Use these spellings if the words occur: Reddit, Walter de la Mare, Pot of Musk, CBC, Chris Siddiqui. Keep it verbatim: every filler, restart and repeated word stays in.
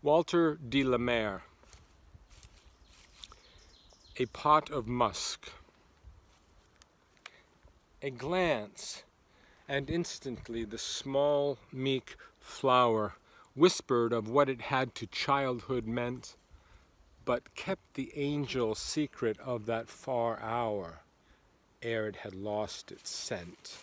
Walter de la Mare, a pot of musk. A glance, and instantly the small, meek flower whispered of what it had to childhood meant, but kept the angel secret of that far hour ere it had lost its scent.